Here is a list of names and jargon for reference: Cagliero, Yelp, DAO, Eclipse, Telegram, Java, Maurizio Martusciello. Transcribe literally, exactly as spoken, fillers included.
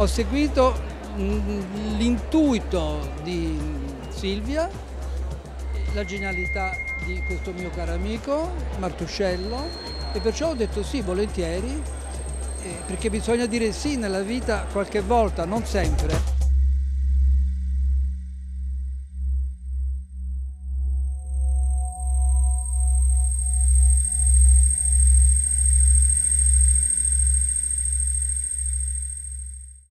Ho seguito l'intuito di Silvia, la genialità di questo mio caro amico Martusciello, e perciò ho detto sì, volentieri, perché bisogna dire sì nella vita qualche volta, non sempre.